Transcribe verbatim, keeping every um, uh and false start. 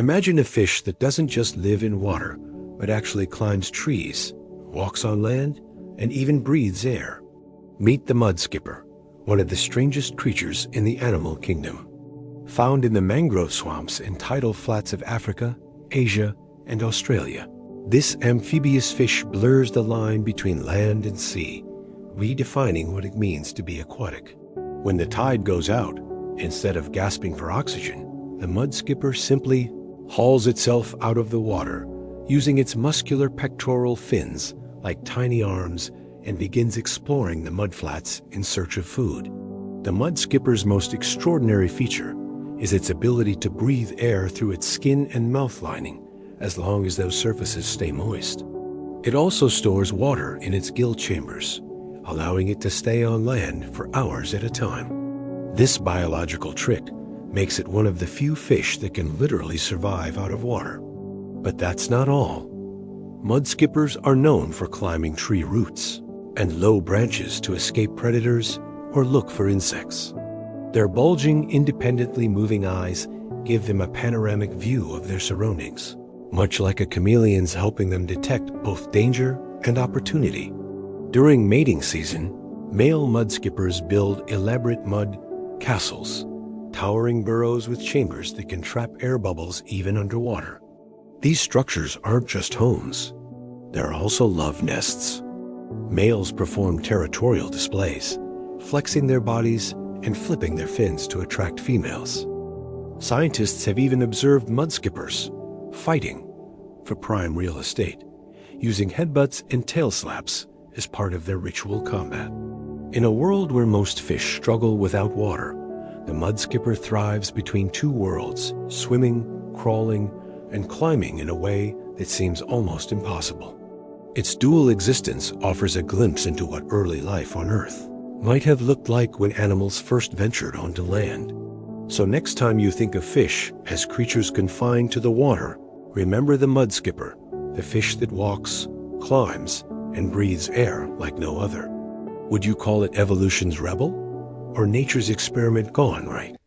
Imagine a fish that doesn't just live in water, but actually climbs trees, walks on land, and even breathes air. Meet the mudskipper, one of the strangest creatures in the animal kingdom. Found in the mangrove swamps and tidal flats of Africa, Asia, and Australia, this amphibious fish blurs the line between land and sea, redefining what it means to be aquatic. When the tide goes out, instead of gasping for oxygen, the mudskipper simply hauls itself out of the water, using its muscular pectoral fins like tiny arms, and begins exploring the mudflats in search of food. The mudskipper's most extraordinary feature is its ability to breathe air through its skin and mouth lining, as long as those surfaces stay moist. It also stores water in its gill chambers, allowing it to stay on land for hours at a time. This biological trick makes it one of the few fish that can literally survive out of water. But that's not all. Mudskippers are known for climbing tree roots and low branches to escape predators or look for insects. Their bulging, independently moving eyes give them a panoramic view of their surroundings, much like a chameleon's, helping them detect both danger and opportunity. During mating season, male mudskippers build elaborate mud castles, towering burrows with chambers that can trap air bubbles even underwater. These structures aren't just homes, they're also love nests. Males perform territorial displays, flexing their bodies and flipping their fins to attract females. Scientists have even observed mudskippers fighting for prime real estate, using headbutts and tail slaps as part of their ritual combat. In a world where most fish struggle without water, the mudskipper thrives between two worlds, swimming, crawling, and climbing in a way that seems almost impossible. Its dual existence offers a glimpse into what early life on Earth might have looked like when animals first ventured onto land. So next time you think of fish as creatures confined to the water, remember the mudskipper, the fish that walks, climbs, and breathes air like no other. Would you call it evolution's rebel, or nature's experiment gone right?